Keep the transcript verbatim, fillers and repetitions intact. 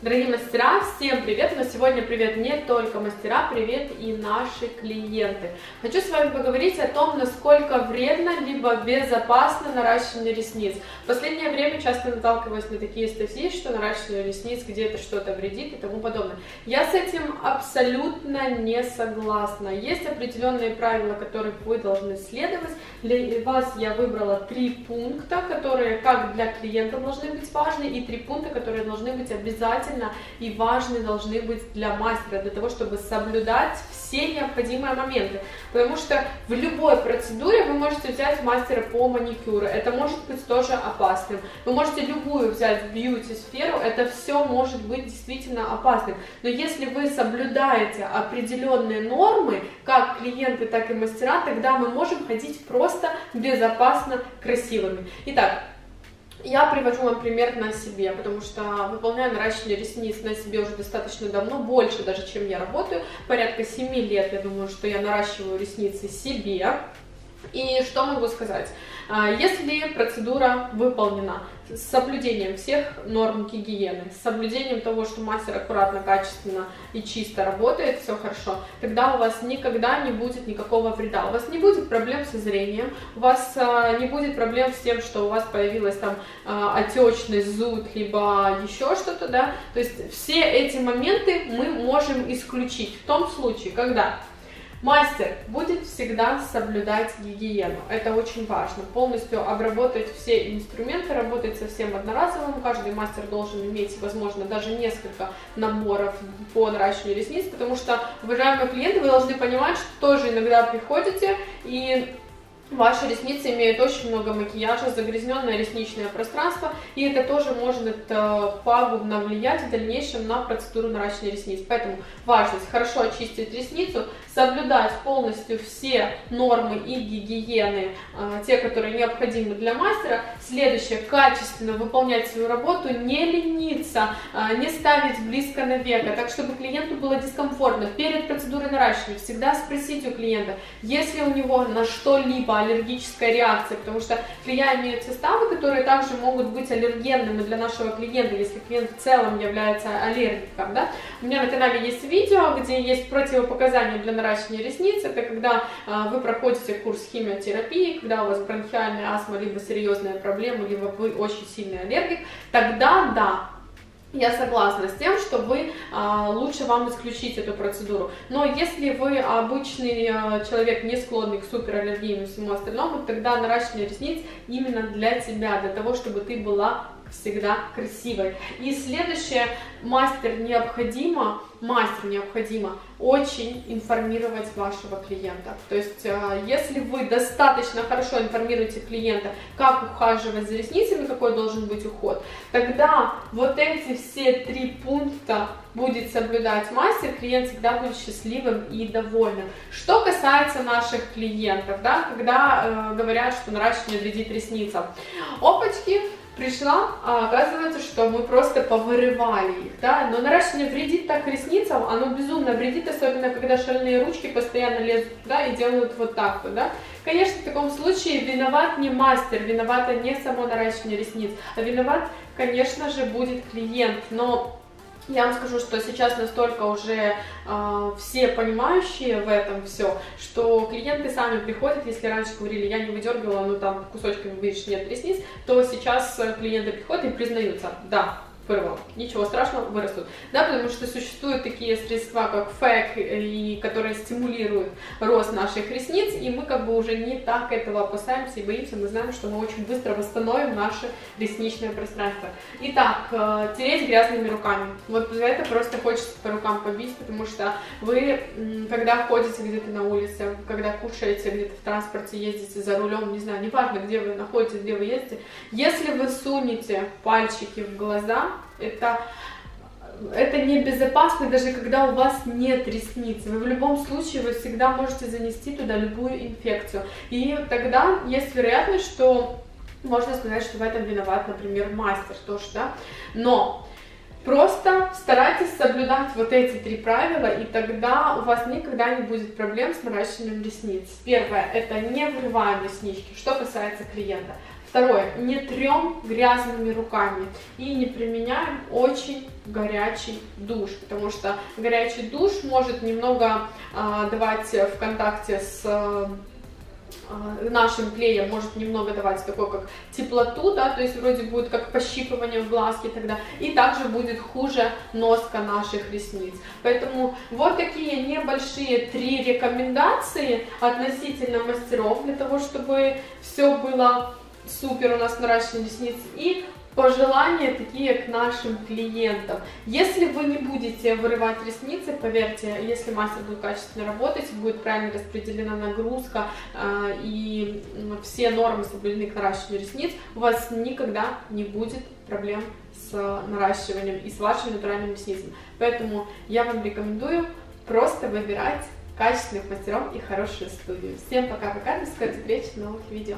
Дорогие мастера, всем привет! Но сегодня привет не только мастера, привет и наши клиенты. Хочу с вами поговорить о том, насколько вредно либо безопасно наращивание ресниц. В последнее время часто наталкиваюсь на такие статьи, что наращивание ресниц где-то что-то вредит и тому подобное. Я с этим абсолютно не согласна. Есть определенные правила, которых вы должны следовать. Для вас я выбрала три пункта, которые как для клиента должны быть важны, и три пункта, которые должны быть обязательно и важны должны быть для мастера, для того, чтобы соблюдать все необходимые моменты. Потому что в любой процедуре вы можете взять мастера по маникюру, это может быть тоже опасным. Вы можете любую взять в бьюти-сферу, это все может быть действительно опасным. Но если вы соблюдаете определенные нормы, как клиенты, так и мастера, тогда мы можем ходить просто безопасно красивыми. Итак, я привожу вам пример на себе, потому что выполняю наращивание ресниц на себе уже достаточно давно, больше даже, чем я работаю, порядка семи лет, я думаю, что я наращиваю ресницы себе. И что могу сказать? Если процедура выполнена с соблюдением всех норм гигиены, с соблюдением того, что мастер аккуратно, качественно и чисто работает, все хорошо, тогда у вас никогда не будет никакого вреда. У вас не будет проблем со зрением, у вас не будет проблем с тем, что у вас появилась там отечность, зуд, либо еще что-то, да. То есть все эти моменты мы можем исключить в том случае, когда мастер будет всегда соблюдать гигиену, это очень важно, полностью обработать все инструменты, работать совсем одноразовым, каждый мастер должен иметь, возможно, даже несколько наборов по наращиванию ресниц, потому что, уважаемые клиенты, вы должны понимать, что тоже иногда приходите и... ваши ресницы имеют очень много макияжа, загрязненное ресничное пространство, и это тоже может э, пагубно влиять в дальнейшем на процедуру наращивания ресниц. Поэтому важно хорошо очистить ресницу, соблюдать полностью все нормы и гигиены, э, те, которые необходимы для мастера. Следующее, качественно выполнять свою работу, не лениться, э, не ставить близко на веко, так чтобы клиенту было дискомфортно. Перед процедурой наращивания всегда спросить у клиента, если у него на что-либо аллергическая реакция, потому что клея имеют составы, которые также могут быть аллергенными для нашего клиента, если клиент в целом является аллергиком, да? У меня на канале есть видео, где есть противопоказания для наращивания ресниц, это когда а, вы проходите курс химиотерапии, когда у вас бронхиальная астма, либо серьезная проблема, либо вы очень сильный аллергик, тогда да, я согласна с тем, что вы а, лучше вам исключить эту процедуру. Но если вы обычный а, человек, не склонный к супераллергии и всему остальному, тогда наращивание ресниц именно для тебя, для того, чтобы ты была всегда красивой. И следующее, мастер необходимо, мастеру необходимо очень информировать вашего клиента. То есть, если вы достаточно хорошо информируете клиента, как ухаживать за ресницами, какой должен быть уход, тогда вот эти все три пункта будет соблюдать мастер, клиент всегда будет счастливым и довольным. Что касается наших клиентов, да, когда э, говорят, что наращивание вредит ресницам, опачки, пришла, а оказывается, что мы просто повырывали их, да, но наращивание вредит так ресницам, оно безумно вредит, особенно когда шальные ручки постоянно лезут туда и делают вот так вот, да. Конечно, в таком случае виноват не мастер, виновато не само наращивание ресниц, а виноват, конечно же, будет клиент, но... я вам скажу, что сейчас настолько уже э, все понимающие в этом все, что клиенты сами приходят, если раньше говорили, я не выдергивала, ну там кусочками, видишь, нет ресниц, то сейчас клиенты приходят и признаются, да, вырвал, ничего страшного, вырастут. Да, потому что существуют такие средства, как фэк, и которые стимулируют рост наших ресниц, и мы как бы уже не так этого опасаемся и боимся, мы знаем, что мы очень быстро восстановим наше ресничное пространство. Итак, тереть грязными руками. Вот за это просто хочется по рукам побить, потому что вы, когда ходите где-то на улице, когда кушаете, где-то в транспорте ездите, за рулем, не знаю, неважно, где вы находитесь, где вы ездите, если вы сунете пальчики в глаза, Это, это небезопасно, даже когда у вас нет ресниц. Вы в любом случае вы всегда можете занести туда любую инфекцию. И тогда есть вероятность, что можно сказать, что в этом виноват, например, мастер тоже, да. Но просто старайтесь соблюдать вот эти три правила, и тогда у вас никогда не будет проблем с наращиванием ресниц. Первое – это не вырываем реснички, что касается клиента. Второе, не трем грязными руками и не применяем очень горячий душ, потому что горячий душ может немного э, давать в контакте с э, нашим клеем, может немного давать такой как теплоту, да, то есть вроде будет как пощипывание в глазке тогда, и также будет хуже носка наших ресниц. Поэтому вот такие небольшие три рекомендации относительно мастеров для того, чтобы все было супер у нас наращивание ресниц, и пожелания такие к нашим клиентам. Если вы не будете вырывать ресницы, поверьте, если мастер будет качественно работать, будет правильно распределена нагрузка э, и все нормы соблюдены к наращиванию ресниц, у вас никогда не будет проблем с наращиванием и с вашим натуральным ресницем. Поэтому я вам рекомендую просто выбирать качественных мастеров и хорошую студию. Всем пока-пока, до скорых встреч в новых видео.